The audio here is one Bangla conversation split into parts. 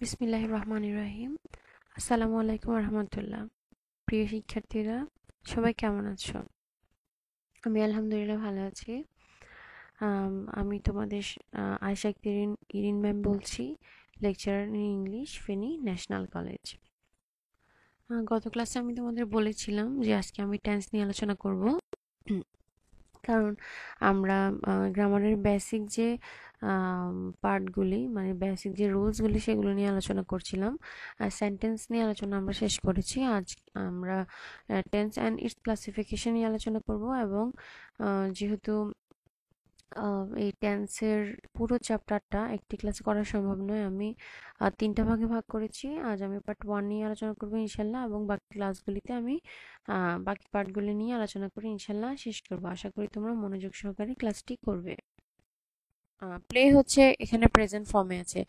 बिस्मिल्लाहिर्रहमानिर्रहीम आसलामु आलाइकुम रहमतुल्लाह। प्रिय शिक्षार्थीरा सबाई केमन आछो? आमी आलহামদুলিল্লাহ ভালো আছি। আমি তোমাদের আয়েশা ইরিন ম্যাম বলছি, lecturer in English, Feni national college. গত ক্লাসে আমি তোমাদের বলেছিলাম যে আজকে আমি টেন্স নিয়ে আলোচনা করব, কারণ আমরা গ্রামারের বেসিক যে পার্টগুলি মানে বেসিক যে রুলসগুলি সেগুলো নিয়ে আলোচনা করছিলাম। সেন্টেন্স নিয়ে আলোচনা আমরা শেষ করেছি। আজ আমরা টেন্স অ্যান্ড ইটস ক্লাসিফিকেশন নিয়ে আলোচনা করব, এবং যেহেতু এই টেন্সের পুরো চ্যাপ্টারটা একটি ক্লাসে করা সম্ভব নয়, আমি তিনটা ভাগে ভাগ করেছি। আজ আমি পার্ট 1 নিয়ে আলোচনা করব ইনশাল্লাহ, এবং বাকি ক্লাসগুলিতে আমি বাকি পার্টগুলি নিয়ে আলোচনা করে ইনশাল্লাহ শেষ করব। আশা করি তোমরা মনোযোগ সহকারে ক্লাসটি করবে। প্লে হচ্ছে এখানে প্রেজেন্ট ফর্মে আছে,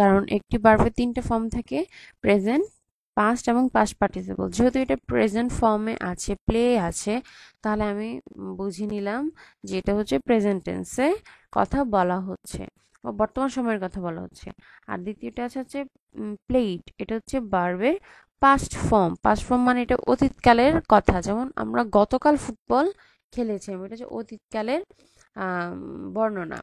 কারণ একটি ভার্বে তিনটা ফর্ম থাকে, প্রেজেন্ট, পাস্ট এবং পাস্ট পার্টিসিপল। যেহেতু এটা প্রেজেন্ট ফর্মে আছে, প্লে আছে, তাহলে আমি বুঝে নিলাম যে এটা হচ্ছে প্রেজেন্ট টেন্সে কথা বলা হচ্ছে, বর্তমান সময়ের কথা বলা হচ্ছে। আর দ্বিতীয়টা আছে হচ্ছে প্লেড, এটা হচ্ছে ভার্বের পাস্ট ফর্ম। পাস্ট ফর্ম মানে এটা অতীতকালের কথা, যেমন আমরা গতকাল ফুটবল খেলেছিলাম, এটা হচ্ছে অতীতকালের বর্ণনা।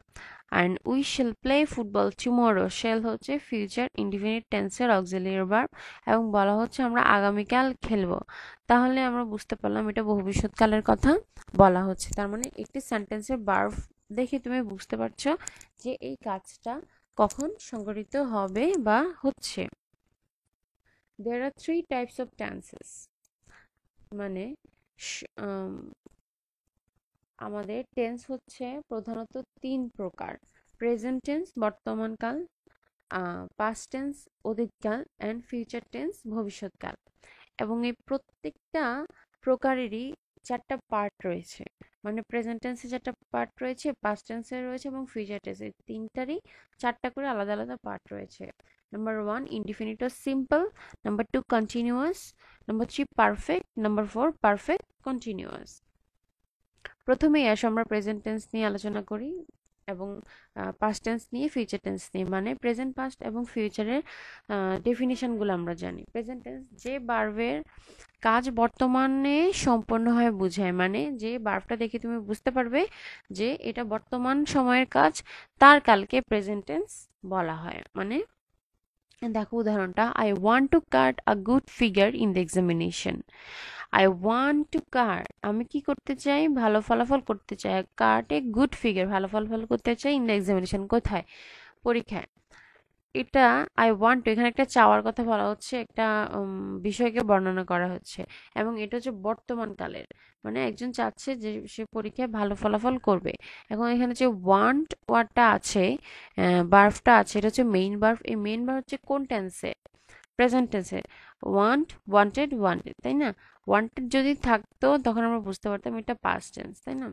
and we shall play football tomorrow। shall হচ্ছে future indefinite tense এর auxiliary verb, এবং বলা হচ্ছে আমরা আগামীকাল খেলবো। তাহলে আমরা বুঝতে পারলাম এটা ভবিষ্যৎকালের কথা বলা হচ্ছে। তার মানে একটি সেন্টেন্সের verb দেখে তুমি বুঝতে পারছো যে এই কাজটা কখন সংঘটিত হবে বা হচ্ছে। there are three types of tenses, মানে আমাদের টেন্স হচ্ছে প্রধানত তিন প্রকার: প্রেজেন্ট টেন্স বর্তমানকাল, পাস্ট টেন্স অতীতকাল, অ্যান্ড ফিউচার টেন্স ভবিষ্যৎকাল। এবং এই প্রত্যেকটা প্রকারেরই চারটা পার্ট রয়েছে, মানে প্রেজেন্ট টেন্সে চারটা পার্ট রয়েছে, পাস্ট টেন্সে রয়েছে, এবং ফিউচার টেন্সে তিনটারই চারটা করে আলাদা আলাদা পার্ট রয়েছে। নাম্বার 1 ইনডিফিনিট ও simple, number 2 continuous, number 3 perfect, number 4 perfect continuous. প্রথমেই আসো আমরা প্রেজেন্ট টেন্স নিয়ে আলোচনা করি, এবং পাস্ট টেন্স নিয়ে, ফিউচার টেন্স নিয়ে। মানে প্রেজেন্ট, পাস্ট এবং ফিউচারের ডেফিনিশনগুলো আমরা জানি। প্রেজেন্ট টেন্স যে ভার্বের কাজ বর্তমানে সম্পন্ন হয় বোঝায়, মানে যে ভার্বটা দেখে তুমি বুঝতে পারবে যে এটা বর্তমান সময়ের কাজ, তার কালকে প্রেজেন্ট টেন্স বলা হয়। মানে দেখো উদাহরণটা: I want to cut a good figure in the examination. I want to cut, আমি কি করতে চাই? ভালো ফলাফল করতে চাই। কাট এ গুড ফিগার, ভালো ফলাফল করতে চাই ইন দ্য এক্সামিনেশন, কোথায়? পরীক্ষায়। এটা আই ওয়ান্ট টু, এখানে একটা চাওয়ার কথা বলা হচ্ছে, একটা বিষয়কে বর্ণনা করা হচ্ছে, এবং এটা হচ্ছে বর্তমানকালের, মানে একজন চাচ্ছে যে সে পরীক্ষায় ভালো ফলাফল করবে। এখন এখানে যে ওয়ান্ট ওয়ার্ডটা আছে, ভার্বটা আছে, এটা হচ্ছে মেইন ভার্ব। এই মেইন ভার্ব হচ্ছে কোন টেন্সে? প্রেজেন্ট টেন্সে। ওয়ান্ট, ওয়ান্টেড, ওয়ান্টেড, তাই না? ওয়ান্টেড যদি থাকতো তখন আমরা বুঝতে পারতাম এটা পাস্ট টেন্স, তাই না?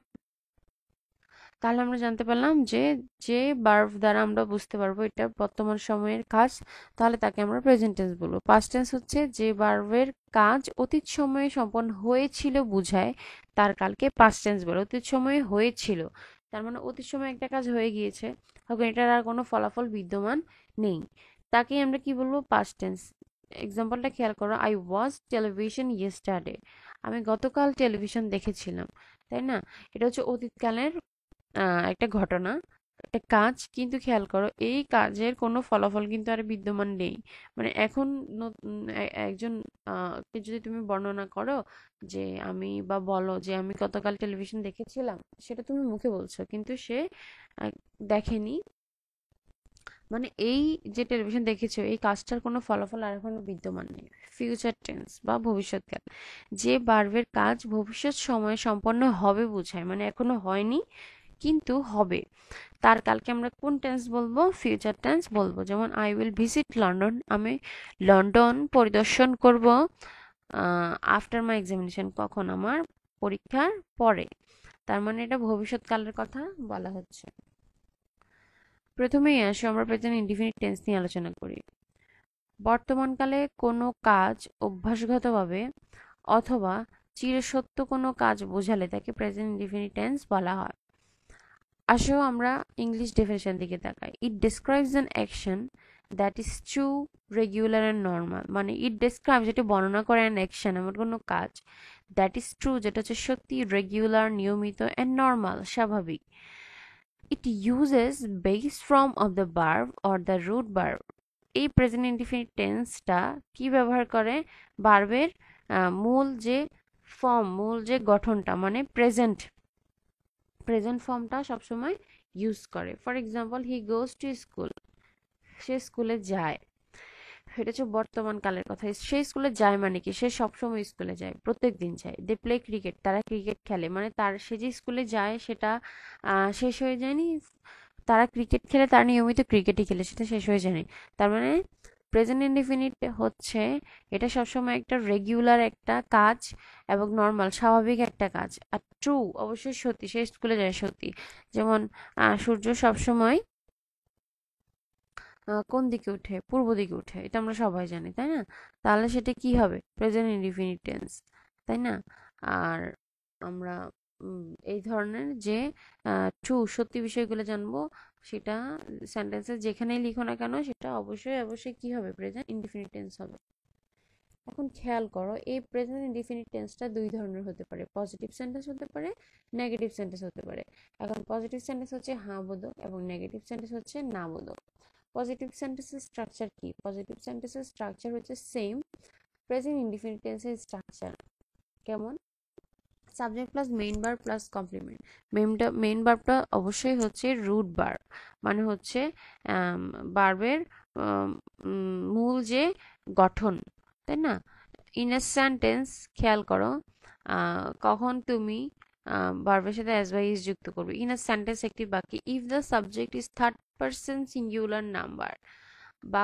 তাহলে আমরা জানতে পারলাম যে যে ভার্ব দ্বারা আমরা বুঝতে পারবো এটা বর্তমান সময়ের কাজ, তাহলে তাকে আমরা প্রেজেন্ট টেন্স বলবো। পাস্ট টেন্স হচ্ছে যে ভার্বের কাজ অতীত সময়ে সম্পন্ন হয়েছিল বুঝায়, তার কালকে পাস্ট টেন্স বলে। অতীত সময়ে হয়েছিল, তার মানে অতীত সময়ে একটা কাজ হয়ে গিয়েছে, তখন এটার আর কোনো ফলাফল বিদ্যমান নেই, তাকে আমরা কি বলবো? Past tense. এক্সাম্পলটা খেয়াল করো: আই ওয়াচ টেলিভিশন ইয়েস্টারডে। আমি গতকাল টেলিভিশন দেখেছিলাম, তাই না? এটা হচ্ছে অতীতকালের একটা ঘটনা, একটা কাজ, কিন্তু খেয়াল করো এই কাজের কোনো ফলাফল কিন্তু আর বিদ্যমান নেই। মানে এখন একজন যদি তুমি বর্ণনা করো যে আমি, বা বলো যে আমি গতকাল টেলিভিশন দেখেছিলাম, সেটা তুমি মুখে বলছো, কিন্তু সে দেখেনি, মানে এই যে টেলিভিশন দেখেছো এই কাজটার কোনো ফলাফল আর এখনো বিদ্যমান নেই। ফিউচার টেন্স বা ভবিষ্যৎকাল, যে ভার্বের কাজ ভবিষ্যৎ সময়ে সম্পন্ন হবে বোঝায়, মানে এখনো হয়নি কিন্তু হবে, তার কালকে আমরা কোন টেন্স বলবো? ফিউচার টেন্স বলবো। যেমন আই উইল ভিজিট লন্ডন, আমি লন্ডন পরিদর্শন করব আফটার মাই এক্সামিনেশন, কখন? আমার পরীক্ষার পরে, তার মানে এটা ভবিষ্যৎকালের কথা বলা হচ্ছে। প্রথমেই আসো আমরা প্রেজেন্ট ইনডিফিনিট টেন্স নিয়ে আলোচনা করি। বর্তমানকালে কোনো কাজ অভ্যাসগতভাবে অথবা চিরসত্য কোনো কাজ বোঝালে তাকে প্রেজেন্ট ইনডিফিনিট টেন্স বলা হয়। আসো আমরা ইংলিশ ডেফিনিশন দিকে তাকাই: it describes an action that is true, regular and normal মানে it describes যেটা বর্ণনা করে an action এমন কোনো কাজ that is true যেটা হচ্ছে সত্যি, regular নিয়মিত and normal স্বাভাবিক। It uses base form of the verb or the root verb এই present indefinite tense টা কি ব্যবহার করে ভার্বের মূল যে ফর্ম মূল যে গঠনটা মানে present present form টা সব সময় use করে। For example he goes to school সে স্কুলে যায় এটা হচ্ছে বর্তমান কালের কথা সে স্কুলে যায় মানে কি সে সব সময় স্কুলে যায় প্রত্যেকদিন যায়। দে প্লে ক্রিকেট তারা ক্রিকেট খেলে মানে তার সে যে স্কুলে যায় সেটা শেষ হয়ে যায়নি তারা ক্রিকেট খেলে তার নিয়মিত ক্রিকেটই খেলে সেটা শেষ হয়ে যায়নি তার মানে প্রেজেন্ট ইনডিফিনিট হচ্ছে এটা সব সময় একটা রেগুলার একটা কাজ এবং নরমাল স্বাভাবিক একটা কাজ। আর ট্রু অবশ্যই সত্যি সে স্কুলে যায় সত্যি যেমন সূর্য সব সময় কোন দিকে উঠে পূর্ব দিকে উঠে এটা আমরা সবাই জানি তাই না তাহলে সেটা কি হবে প্রেজেন্ট ইনডিফিনিট টেন্স তাই না। আর আমরা এই ধরনের যে ট্রু সত্যি বিষয়গুলো জানবো সেটা সেন্টেন্সে যেখানেই লিখো না কেন সেটা অবশ্যই অবশ্যই কি হবে প্রেজেন্ট ইনডিফিনিট টেন্স হবে। এখন খেয়াল করো এই প্রেজেন্ট ইনডিফিনিট টেন্সটা দুই ধরনের হতে পারে পজিটিভ সেন্টেন্স হতে পারে নেগেটিভ সেন্টেন্স হতে পারে। এখন পজিটিভ সেন্টেন্স হচ্ছে হ্যাঁ বোধক এবং নেগেটিভ সেন্টেন্স হচ্ছে না বোধক। পজিটিভ সেন্টেন্সের স্ট্রাকচার কি পজিটিভ সেন্টেন্সের স্ট্রাকচার হচ্ছে সেম প্রেজেন্ট ইনডিফিনিট টেন্সের স্ট্রাকচার কেমন subject plus main verb plus complement main ভার্বটা অবশ্যই হচ্ছে রুট ভার্ব মানে হচ্ছে ভার্বের মূল যে গঠন তাই না। ইন আ সেন্টেন্স খেয়াল করো কখন তুমি ভার্বের সাথে অ্যাজ বাই ইজ যুক্ত করবে। ইন আ সেন্টেন্স একটি বাক্যে if the subject is third person singular number বা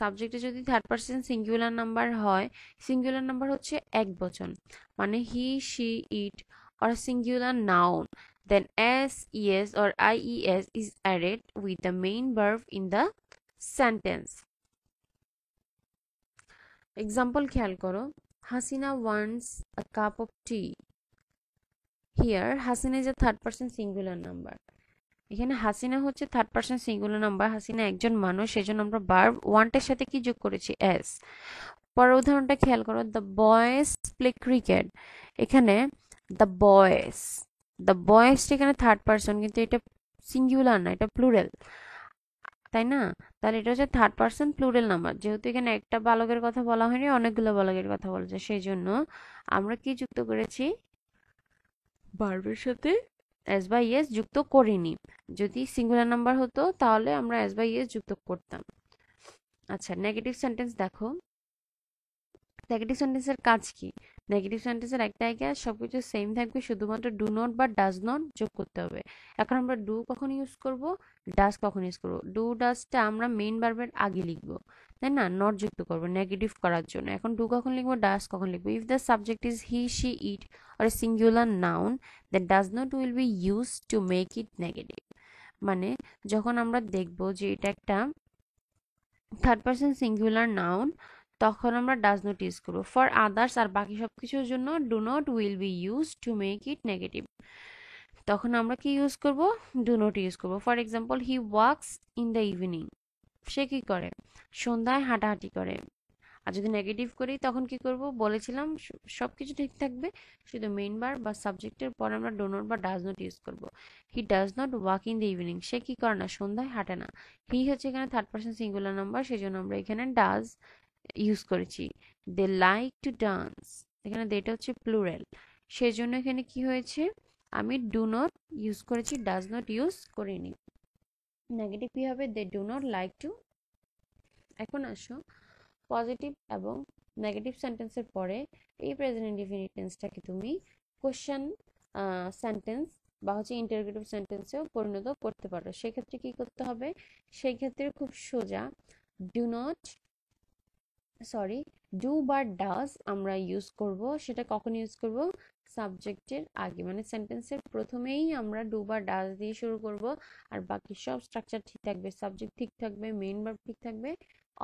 সাবজেক্টে যদি থার্ড পারসন সিঙ্গুলার নাম্বার হয় সিঙ্গুলার নাম্বার হচ্ছে একবচন মানে he she it or singular noun then S ES or IES is added with the main verb in the sentence. Example খেয়াল করো Hasina wants a cup of tea here Hasina is a third person singular number এখানে হাসিনা হচ্ছে third person singular number Hasina একজন মানুষ সেজন্য আমরা ভার্ব ওয়ান্টের সাথে কি যোগ করেছি এস। পরের উদাহরণটা খেয়াল করো দ্য বয়েজ প্লে ক্রিকেট এখানে দ্য বয়েজ এখানে থার্ড পারসন কিন্তু এটা সিঙ্গুলার না এটা প্লুরাল তাই না তাহলে এটা হচ্ছে থার্ড পারসন প্লুরাল নাম্বার যেহেতু এখানে একটা বালকের কথা বলা হয়নি অনেকগুলো বালকের কথা বলেছে সেই জন্য আমরা কি যুক্ত করেছি ভার্বের সাথে এস বাই এস যুক্ত করিনি যদি সিঙ্গুলার নাম্বার হতো তাহলে আমরা এস বাই এস যুক্ত করতাম। আচ্ছা নেগেটিভ সেন্টেন্স দেখো নেগেটিভ সেন্টেন্সের কাজ কি নেগেটিভ সেন্টেন্সের একটাই কাজ সবকিছু সেম থাকবে শুধুমাত্র ডু নট বা ডাজ নট যোগ করতে হবে। এখন আমরা ডু কখন ইউজ করব ডাজ কখন ইউজ করব ডু ডাজটা আমরা মেইন ভার্বের আগে লিখবো তাই না নট যুক্ত করবো নেগেটিভ করার জন্য। এখন ডু কখন লিখবো ডাজ কখন লিখবো if the subject is he she it or a singular noun that does not will be use to make it negative মানে যখন আমরা দেখবো যে এটা একটা থার্ড পারসন সিঙ্গুলার নাউন তখন আমরা ডাজ নট ইউজ করবো ফর আদার্স আর বাকি সব কিছুর জন্য do not will be use to make it negative তখন আমরা কি ইউজ করব ডু নট ইউজ করবো। For example he walks in the evening সে কি করে সন্ধ্যায় হাঁটাহাঁটি করে। আর যদি নেগেটিভ করি তখন কি করব বলেছিলাম সব কিছু ঠিক থাকবে শুধু মেইন ভার্ব বা সাবজেক্টের পর আমরা ডু নট বা ডাজ নট ইউজ করবো he does not walk in the evening সে কি করে না সন্ধ্যায় হাঁটে না হি হচ্ছে এখানে থার্ড পারসন সিঙ্গুলার নাম্বার সেই জন্য আমরা এখানে ডাজ ইউজ করেছি। দে লাইক টু ডান্স এখানে দেটা হচ্ছে প্লুরাল সেই জন্য এখানে কি হয়েছে আমি ডু নট ইউজ করেছি ডাজ নট ইউজ করিনি নেগেটিভ কি হবে they do not like to. এখন আসো পজিটিভ এবং নেগেটিভ সেন্টেন্সের পরে এই প্রেজেন্ট ইনডিফিনিট টেন্সটাকে তুমি কোশ্চেন সেন্টেন্স বা হচ্ছে ইন্টারোগেটিভ সেন্টেন্সেও পরিণত করতে পারো সেক্ষেত্রে কি করতে হবে সেই ক্ষেত্রে খুব সোজা ডু বা ডাজ আমরা ইউজ করব সেটা কখন ইউজ করব সাবজেক্টের আগে মানে সেন্টেন্সের প্রথমেই আমরা ডু বা ডাজ দিয়ে শুরু করব আর বাকি সব স্ট্রাকচার ঠিক থাকবে সাবজেক্ট ঠিক থাকবে মেইন ভার্ব ঠিক থাকবে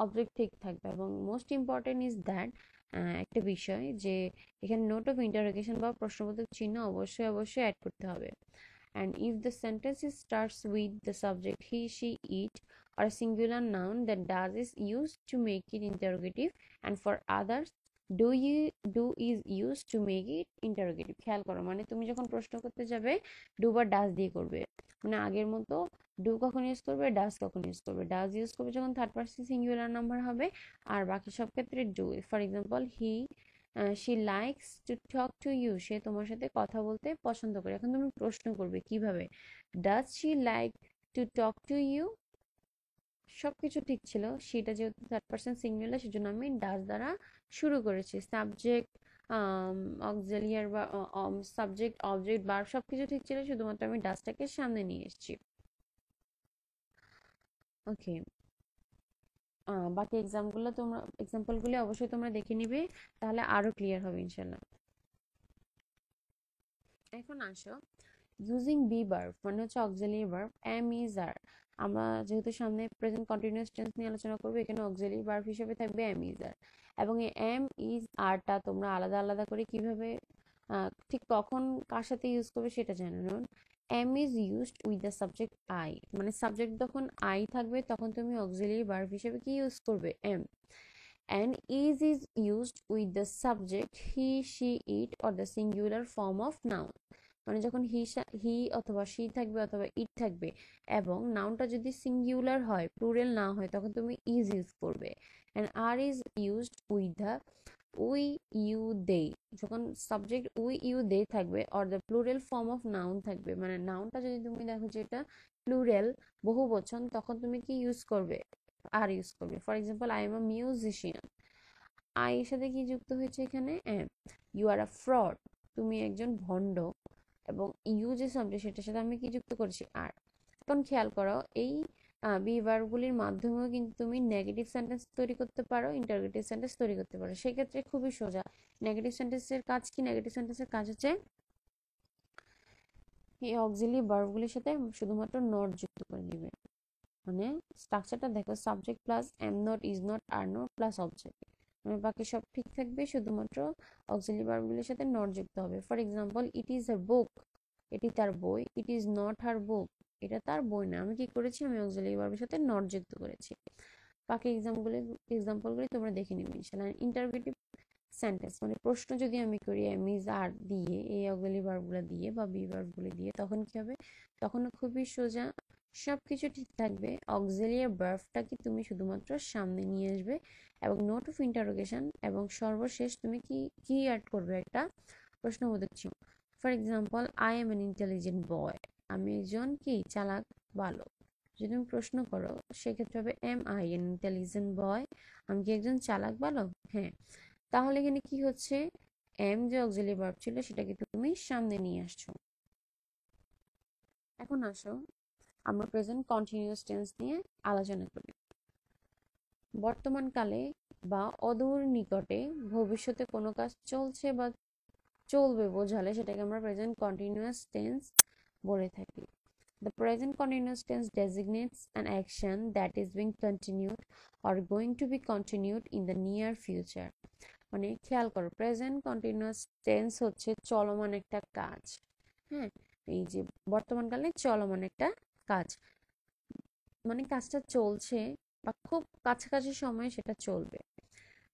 অবজেক্ট ঠিক থাকবে। এবং মোস্ট ইম্পর্টেন্ট ইজ দ্যাট একটা বিষয় যে এখানে নোট অফ ইন্টারোগেশন বা প্রশ্নবোধক চিহ্ন অবশ্যই অবশ্যই অ্যাড করতে হবে। and if the sentence starts with the subject he, she, it or a singular noun, the does is used to make it interrogative, and for others do you do is used to make it interrogative. ख्याल करो माने तुम जब प्रश्न करते जाबे do बा does दिए करबे माने आगे मतो do कखन यूज करबे does कखन यूज करबे does यूज करबे जखन थर्ड पर्सन सिंगुलर नंबर हबे और बाकी सब क्षेत्र do. For example he she likes to talk to you, she তোমার সাথে কথা বলতে পছন্দ করে। এখন তুমি প্রশ্ন করবে কিভাবে does she like to talk to you, সবকিছু ঠিক ছিল। সেটা যেহেতু থার্ড পারসন সিঙ্গুলার সেজন্য আমি ডাজ দ্বারা শুরু করেছি। সাবজেক্ট অক্সিলিয়ারি বা সাবজেক্ট অবজেক্ট ভার্ব সবকিছু ঠিক ছিল, শুধুমাত্র আমি ডাজটাকে সামনে নিয়ে এসেছি। ওকে, বাকি एग्जांपलগুলো তোমরা एग्जांपलগুলো অবশ্যই তোমরা দেখে নেবে, তাহলে আরো ক্লিয়ার হবে ইনশাআল্লাহ। এখন আসো using be verb, মানে হচ্ছে auxiliary verb am is are। আমরা যেহেতু সামনে প্রেজেন্ট কন্টিনিউয়াস টেন্স নিয়ে আলোচনা করব, এখানে অক্সিলিয়ারি ভার্ব হিসেবে থাকবে am is are, এবং এই am is are টা তোমরা আলাদা আলাদা করে কিভাবে ঠিক কখন কার সাথে ইউজ করবে সেটা জানো। am is used with the subject I, মানে সাবজেক্ট যখন I থাকবে তখন তুমি অক্সিলিয়ারি ভার্ব হিসেবে কি ইউজ করবে am, and is used with the subject he, she, it or the singular form of noun, মানে যখন হি অথবা she থাকবে অথবা it থাকবে এবং নাউনটা যদি সিঙ্গুলার হয় প্লুরাল না হয় তখন তুমি is ইউজ করবে। and are is used with the we, you, they, যখন সাবজেক্ট we, you, they থাকবে or the plural form of noun থাকবে, মানে নাউনটা যদি তুমি দেখো যে এটা প্লুরাল বহুবচন তখন তুমি কি ইউজ করবে আর ইউজ করবে। For example I am a musician, I এর সাথে কি যুক্ত হয়েছে এখানে am। you are a fraud, তুমি একজন ভণ্ড, এবং ইউ যে সাবজেক্ট সেটার সাথে আমি কি যুক্ত করছি আর। এখন খেয়াল করো এই বি ভার্বগুলির মাধ্যমেও কিন্তু তুমি নেগেটিভ সেন্টেন্স তৈরি করতে পারো, ইন্টারোগেটিভ সেন্টেন্স তৈরি করতে পারো। সেক্ষেত্রে খুবই সোজা। নেগেটিভ সেন্টেন্সের কাজ কি? নেগেটিভ সেন্টেন্সের কাজ হচ্ছে এই অক্সিলিয়ারি ভার্বগুলির সাথে শুধুমাত্র নট যুক্ত করে নেবে। মানে স্ট্রাকচারটা দেখো, subject plus am not, is not, are not plus object, মানে বাকি সব ঠিক থাকবে, শুধুমাত্র অক্সিলিয়ারি ভার্বগুলির সাথে নট যুক্ত হবে। For example it is her book, এটি তার বই। ইট ইজ নট হার বুক, এটা তার বই না। আমি কি করেছি? আমি অক্সিলিয়ারি ভার্বের সাথে নট যুক্ত করেছি। বাকি এক্সাম্পলগুলি তোমরা দেখে নেবে ইনশাআল্লাহ। ইন্টারোগেটিভ সেন্টেন্স মানে প্রশ্ন যদি আমি করি am is are দিয়ে, এই অক্সিলিয়ারি ভার্বগুলো দিয়ে বা বি ভার্বগুলি দিয়ে, তখন কি হবে? তখন খুবই সোজা, সবকিছু ঠিক থাকবে। অক্সিলিয়ারি ভার্বটা কি তুমি শুধুমাত্র সামনে নিয়ে আসবে এবং নোট অফ ইন্টারোগেশন, এবং সর্বশেষ তুমি কি কি অ্যাড করবে? একটা প্রশ্নবোধক চিহ্ন। For example I am an intelligent boy, আমি একজন কি চালাক বালক। যদি তুমি প্রশ্ন করো সেক্ষেত্রে হবে am I an intelligent boy, আমি কি একজন চালাক বালক? হ্যাঁ, তাহলে এখানে কি হচ্ছে? এম যে অক্সিলিয়ারি ভার্ব ছিল সেটাকে তুমি সামনে নিয়ে আসছো। এখন আসো আমরা প্রেজেন্ট কন্টিনিউয়াস টেন্স নিয়ে আলোচনা করি। বর্তমানকালে বা অদূর নিকটে ভবিষ্যতে কোনো কাজ চলছে বা চলবে বোঝালে সেটাকে আমরা প্রেজেন্ট কন্টিনিউয়াস টেন্স বলে থাকি। The present continuous tense designates an action that is being continued or going to be continued in the near future. মানে খেয়াল করো, প্রেজেন্ট কন্টিনিউয়াস টেন্স হচ্ছে চলমান একটা কাজ। হ্যাঁ, এই যে বর্তমানকালে চলমান একটা কাজ, মানে কাজটা চলছে বা খুব কাছাকাছি সময়ে সেটা চলবে।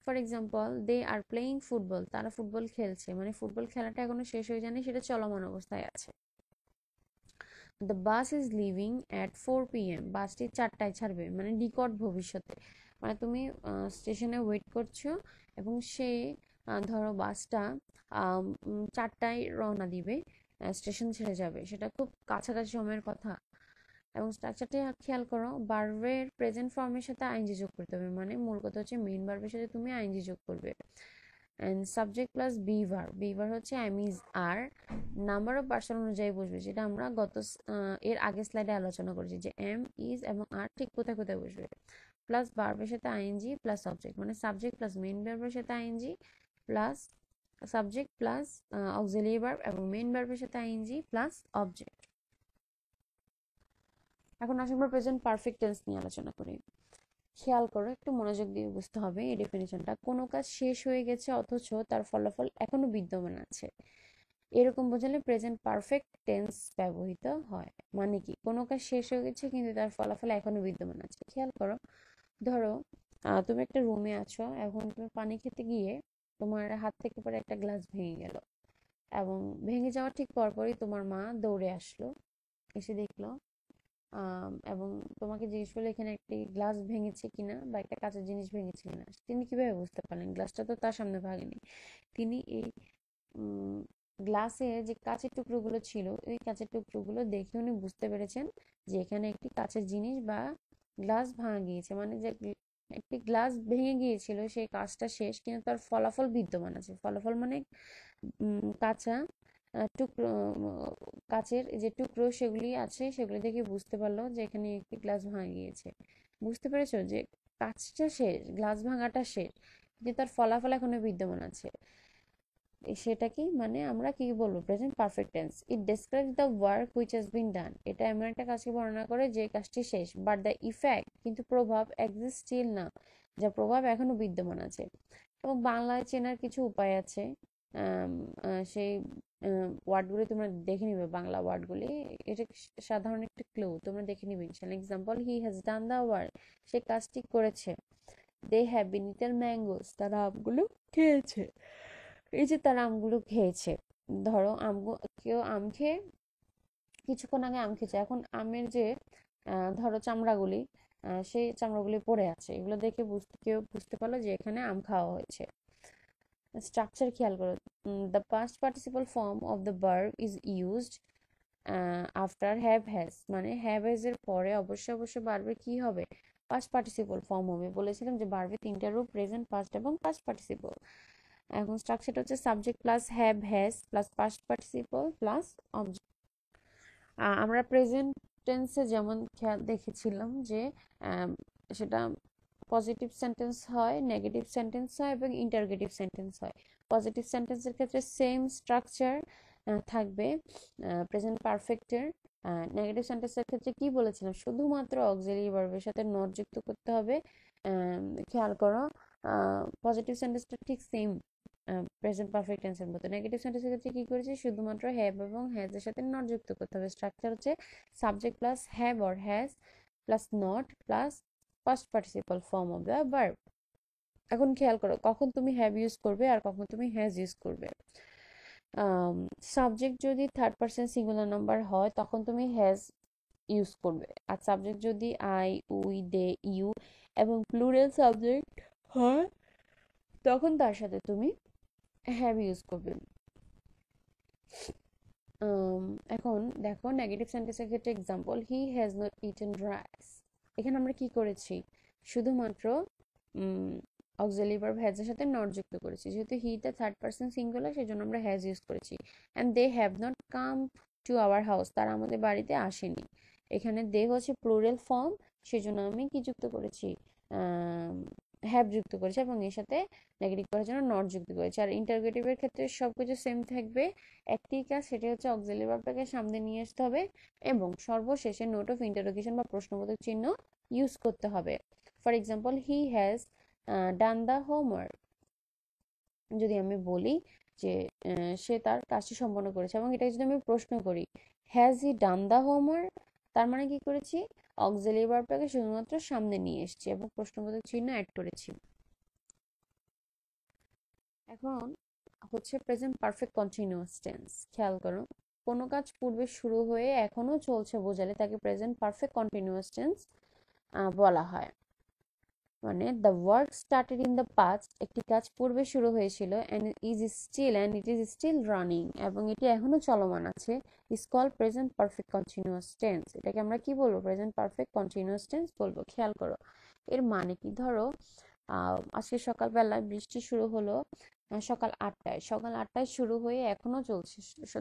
For example they are playing football, তারা ফুটবল খেলছে, মানে ফুটবল খেলাটা এখনো শেষ হয়ে যায়নি, সেটা চলমান অবস্থায় আছে। The bus is leaving at 4 PM, বাসটি 4টায় ছাড়বে, মানে নিকট ভবিষ্যতে। মানে তুমি স্টেশনে ওয়েট করছো এবং সে ধরো বাসটা 4টায় রওনা দিবে, স্টেশন ছেড়ে যাবে, সেটা খুব কাছাকাছি সময়ের কথা। এবং স্ট্রাকচারটা খেয়াল করো, ভার্বের প্রেজেন্ট ফর্মের সাথে আইএনজি যোগ করতে হবে, মানে মূল কথা হচ্ছে মেইন ভার্বের সাথে তুমি আইএনজি যোগ করবে। And subject plus be verb, be verb হচ্ছে am is are, number of person অনুযায়ী বসবে, যেটা আমরা এর আগের স্লাইডে আলোচনা করেছি যে am is এবং are ঠিক কোথায় কোথায় বসবে। প্লাস ভার্বের সাথে আইএনজি প্লাস সাবজেক্ট, মানে সাবজেক্ট প্লাস মেইন ভার্বের সাথে ING plus subject plus auxiliary verb এবং মেইন ভার্বের সাথে আইএনজি প্লাস অবজেক্ট। এখন আসলে আমরা প্রেজেন্ট পারফেক্ট টেন্স নিয়ে আলোচনা করি। খেয়াল করো, একটু মনোযোগ দিয়ে বুঝতে হবে এই ডেফিনিশনটা। কোনো কাজ শেষ হয়ে গেছে অথচ তার ফলাফল এখনো বিদ্যমান আছে। এরকম বোঝালে প্রেজেন্ট পারফেক্ট টেন্স ব্যবহৃত হয়। মানে কি, কোনো কাজ শেষ হয়ে গেছে কিন্তু তার ফলাফল এখনো বিদ্যমান আছে। খেয়াল করো, ধরো তুমি একটা রুমে আছো, এখন তুমি পানি খেতে গিয়ে তোমার হাত থেকে পরে একটা গ্লাস ভেঙে গেল, এবং ভেঙে যাওয়ার ঠিক পরপরই তোমার মা দৌড়ে আসলো, এসে দেখলো এবং তোমাকে জিজ্ঞেস করলো এখানে একটি গ্লাস ভেঙেছে কিনা বা একটা কাঁচা জিনিস ভেঙেছে কিনা। তিনি কিভাবে বুঝতে পারলেন? গ্লাসটা তো তার সামনে ভাঙেনি। তিনি এই গ্লাসে যে কাঁচের টুকরোগুলো ছিল ওই কাঁচের টুকরোগুলো দেখে উনি বুঝতে পেরেছেন যে এখানে একটি কাঁচের জিনিস বা গ্লাস ভাঙা গিয়েছে। মানে যে একটি গ্লাস ভেঙে গিয়েছিল সেই কাজটা শেষ কিন্তু তার ফলাফল বিদ্যমান আছে। ফলাফল মানে কাঁচা টুকরো, কাঁচের যে টুকরো সেগুলি আছে সেগুলি দেখে বুঝতে পারলো যে এখানে একটি গ্লাস ভাঙা গিয়েছে। বুঝতে পেরেছো যে কাজটা শেষ, গ্লাস ভাঙাটা শেষ কিন্তু তার ফলাফল এখনো বিদ্যমান আছে। সেটা কি মানে আমরা কি বলবো? Present perfect tense. It describes the work which has been done. এটা এমন একটা কাজকে বর্ণনা করে যে কাজটি শেষ। বাট দ্য ইফেক্ট, কিন্তু প্রভাব, এক্সিস্ট স্টিল না, যা প্রভাব এখনো বিদ্যমান আছে। এবং বাংলায় চেনার কিছু উপায় আছে, সেই ওয়ার্ডগুলি তোমরা দেখে নিবে। বাংলা ওয়ার্ডগুলি এটা সাধারণ একটা ক্লু, তোমরা দেখে নিবে ইনশাআল্লাহ। Example, he has done the work, সে কাজটি করেছে। They have been eaten mangoes, তারা আমগুলো খেয়েছে। এই যে তারা আমগুলো খেয়েছে, ধরো কেউ আম খেয়ে কিছুক্ষণ আগে আম খেয়েছে, এখন আমের যে ধরো চামড়াগুলি সেই চামড়াগুলি পড়ে আছে, এগুলো দেখে কেউ বুঝতে পারলো যে এখানে আম খাওয়া হয়েছে। স্ট্রাকচার খেয়াল করো, the past participle form of the verb is used after have has. মানে হ্যাভ হ্যাজ এর পরে অবশ্যই অবশ্যই ভার্বের কি হবে? পাস্ট পার্টিসিপাল ফর্ম হবে। বলেছিলাম যে ভার্বে তিনটা রূপ, প্রেজেন্ট, পাস্ট এবং পাস্ট পার্টিসিপাল। এখন স্ট্রাকচারটা হচ্ছে subject plus have has plus past participle plus object. আমরা প্রেজেন্ট টেন্সে যেমন দেখেছিলাম যে সেটা পজিটিভ সেন্টেন্স হয়, নেগেটিভ সেন্টেন্স হয় এবং ইন্টারগেটিভ সেন্টেন্স হয়। পজিটিভ সেন্টেন্সের ক্ষেত্রে সেম স্ট্রাকচার থাকবে প্রেজেন্ট পারফেক্টের। নেগেটিভ সেন্টেন্সের ক্ষেত্রে কি বলেছিলাম? শুধুমাত্র অক্সিলিয়ারি ভার্বের সাথে নট যুক্ত করতে হবে। খেয়াল করো পজিটিভ সেন্টেন্সটা ঠিক সেম প্রেজেন্ট পারফেক্ট টেন্সের মতো। নেগেটিভ সেন্টেন্সের ক্ষেত্রে কি করেছে? শুধুমাত্র হ্যাভ এবং হ্যাজ এর সাথে নট যুক্ত করতে হবে। স্ট্রাকচার হচ্ছে subject plus have or has plus not plus first participle form of the verb. এখন খেয়াল করো কখন তুমি হ্যাভ ইউজ করবে আর কখন তুমি হ্যাজ ইউজ করবে। সাবজেক্ট যদি থার্ড পারসন সিঙ্গুলার নাম্বার হয় তখন তুমি হ্যাজ ইউজ করবে, আর সাবজেক্ট যদি আই, উই, দে, ইউ এবং প্লুরাল সাবজেক্ট হয় তখন তার সাথে তুমি হ্যাভ ইউজ করবে। এখন দেখো নেগেটিভ সেন্টেন্সের ক্ষেত্রে example, he has not eaten rice. এখানে আমরা কি করেছি? শুধুমাত্র অক্সিলিয়ারি ভার্ব হ্যাজ এর সাথে নট যুক্ত করেছি। যেহেতু হি টা থার্ড পারসন সিঙ্গুলার সেজন্য আমরা হ্যাজ ইউজ করেছি। And they have not come to our house, তারা আমাদের বাড়িতে আসেনি। এখানে দে হচ্ছে প্লুরাল ফর্ম, সেজন্য আমি কি যুক্ত করেছি? হ্যাভ যুক্ত করেছে এবং এর সাথে নেগেটিভ করার জন্য নট যুক্ত করেছে। আর ইন্টারগেটিভের ক্ষেত্রে সবকিছু সেম থাকবে, একটি কাজ, সেটা হচ্ছে অক্সিলিয়ারি ভার্বটাকে সামনে নিয়ে আসতে হবে এবং সর্বশেষে নোট অফ ইন্টারোগেশন বা প্রশ্নবোধক চিহ্ন ইউজ করতে হবে। For example, he has done the homework. যদি আমি বলি যে সে তার কাজটি সম্পন্ন করেছে এবং এটাকে যদি আমি প্রশ্ন করি, has he done the homework, তার মানে কি করেছি? অক্সিলিয়ারি ভার্বটাকে শুধুমাত্র সামনে নিয়ে এসেছি এবং প্রশ্নবোধক চিহ্ন অ্যাড করেছি। এখন হচ্ছে প্রেজেন্ট পারফেক্ট কন্টিনিউয়াস টেন্স। খেয়াল করো, কোনো কাজ পূর্বে শুরু হয়ে এখনো চলছে বোঝালে তাকে প্রেজেন্ট পারফেক্ট কন্টিনিউয়াস টেন্স বলা হয়। মানে the work started in the past, একটি কাজ পূর্বে শুরু হয়েছিল, and it is still running, এবং এটি এখনো চলমান আছে, is called present perfect continuous tense. এটাকে আমরা কি বলবো? প্রেজেন্ট পারফেক্ট কন্টিনিউয়াস টেন্স বলবো। খেয়াল করো এর মানে কি, ধরো আজকে সকালবেলায় বৃষ্টি শুরু হলো সকাল 8টায় শুরু হয়ে এখনো চলছে।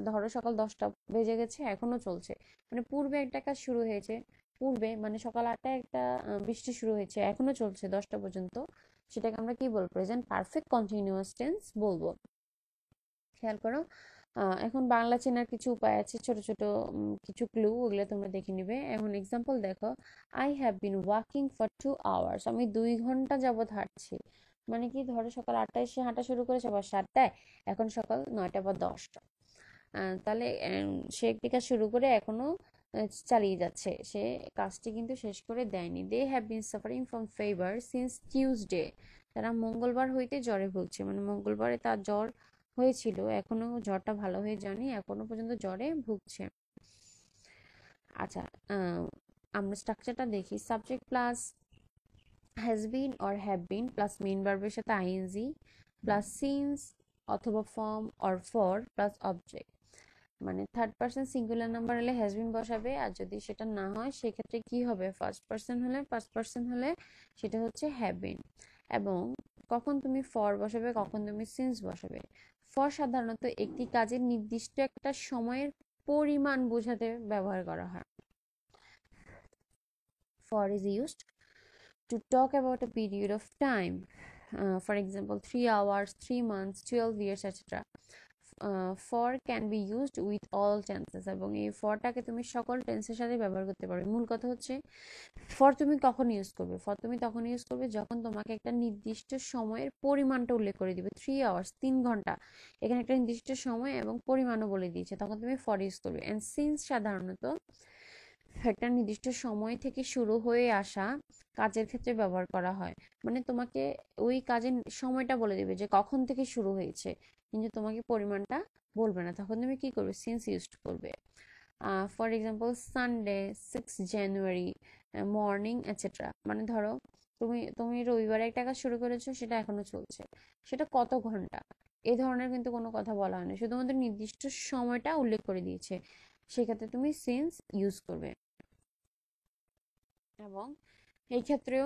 ধরো সকাল 10টা বেজে গেছে এখনো চলছে, মানে পূর্বে একটা কাজ শুরু হয়েছে, পূর্বে মানে সকাল 8টায় একটা বৃষ্টি শুরু হয়েছে এখনো চলছে 10টা পর্যন্ত, সেটাকে আমরা কি বলবো? প্রেজেন্ট পারফেক্ট কন্টিনিউয়াস টেন্স বলবো। খেয়াল করো এখন বাংলা চেনার কিছু উপায় আছে, ছোট ছোট কিছু ক্লু, ওগুলো তোমরা দেখে নিবে। এখন এক্সাম্পল দেখো, I have been walking for 2 hours, আমি 2 ঘন্টা যাবত হাঁটছি। মানে কি, ধরো সকাল 8টায় সে হাঁটা শুরু করেছে বা 7টায়, এখন সকাল 9টা বা 10টা। তাহলে সে টিকা শুরু করে এখনো চালিয়ে যাচ্ছে, সে কাজটি কিন্তু শেষ করে দেয়নি। They have been suffering from fever since Tuesday, তারা মঙ্গলবার হইতে জ্বরে ভুগছে, মানে মঙ্গলবারে তার জ্বর হয়েছিল, এখনো জ্বরটা ভালো হয়ে যায়নি, এখনো পর্যন্ত জ্বরে ভুগছে। আচ্ছা আমরা স্ট্রাকচারটা দেখি। Subject plus has been or have been plus main ভার্বের সাথে আইএনজি প্লাস সিন্স অথবা form or for plus object, মানে থার্ড পার্সন সিঙ্গুলার নাম্বার হলে হ্যাজ বিন বসাবে, আর যদি সেটা না হয় সেক্ষেত্রে কি হবে, ফার্স্ট পার্সন হলে ফার্স্ট পার্সন হলে সেটা হচ্ছে হ্যাভ বিন। এবং কখন তুমি ফর বসাবে, কখন তুমি সিন্স বসাবে। ফর সাধারণত একটি কাজের নির্দিষ্ট একটা সময়ের পরিমাণ বোঝাতে ব্যবহার করা হয়। For is used to talk about a period of time, for example 3 hours, 3 months, 12 years, etc. For can be used with all tenses, এবং এই ফরটাকে তুমি সকল টেন্সের সাথে ব্যবহার করতে পারবে। মূল কথা হচ্ছে ফর তুমি কখন ইউজ করবে, ফর তুমি তখন ইউজ করবে যখন তোমাকে একটা নির্দিষ্ট সময়ের পরিমাণটা উল্লেখ করে দিবে। 3 hours 3 ঘন্টা, এখানে একটা নির্দিষ্ট সময় এবং পরিমাণও বলে দিয়েছে, তখন তুমি ফর ইউজ করবে। অ্যান্ড সিন্স সাধারণত একটা নির্দিষ্ট সময় থেকে শুরু হয়ে আসা কাজের ক্ষেত্রে ব্যবহার করা হয়, মানে তোমাকে ওই কাজের সময়টা বলে দেবে যে কখন থেকে শুরু হয়েছে, কিন্তু তোমাকে পরিমাণটা বলবে না, তখন তুমি কি করবে, সিন্স ইউজ করবে। For example Sunday 6 January morning etcetera, মানে ধরো তুমি রবিবারে একটা কাজ শুরু করেছো, সেটা এখনো চলছে, সেটা কত ঘন্টা এই ধরনের কিন্তু কোনো কথা বলা হয়নি, শুধুমাত্র নির্দিষ্ট সময়টা উল্লেখ করে দিয়েছে, সেক্ষেত্রে তুমি সিন্স ইউজ করবে। এবং এই ক্ষেত্রেও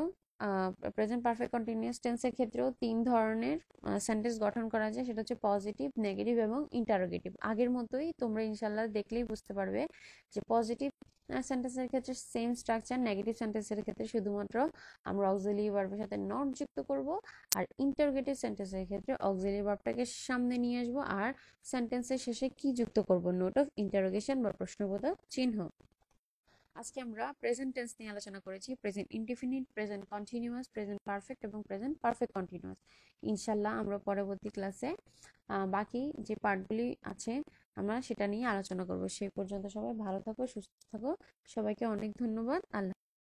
প্রেজেন্ট পারফেক্ট কন্টিনিউয়াস টেন্সের ক্ষেত্রেও 3 ধরনের সেন্টেন্স গঠন করা যায়, সেটা হচ্ছে পজিটিভ, নেগেটিভ এবং ইন্টারোগেটিভ। আগের মতোই তোমরা ইনশাল্লাহ দেখলেই বুঝতে পারবে যে পজিটিভ সেন্টেন্সের ক্ষেত্রে সেম স্ট্রাকচার, নেগেটিভ সেন্টেন্সের ক্ষেত্রে শুধুমাত্র আমরা অক্সিলিয়ারি ভার্বের সাথে নট যুক্ত করব, আর ইন্টারোগেটিভ সেন্টেন্সের ক্ষেত্রে অক্সিলিয়ারি ভার্বটাকে সামনে নিয়ে আসবো, আর সেন্টেন্সের শেষে কি যুক্ত করব, নোট অফ ইন্টারোগেশন বা প্রশ্নবোধক চিহ্ন। আজকে আমরা প্রেজেন্ট টেন্স নিয়ে আলোচনা করেছি, present indefinite, present continuous, present perfect এবং প্রেজেন্ট পারফেক্ট কন্টিনিউয়াস। ইনশাল্লাহ আমরা পরবর্তী ক্লাসে বাকি যে পার্টগুলি আছে আমরা সেটা নিয়ে আলোচনা করব। সেই পর্যন্ত সবাই ভালো থাকো, সুস্থ থাকো, সবাইকে অনেক ধন্যবাদ। আল্লাহ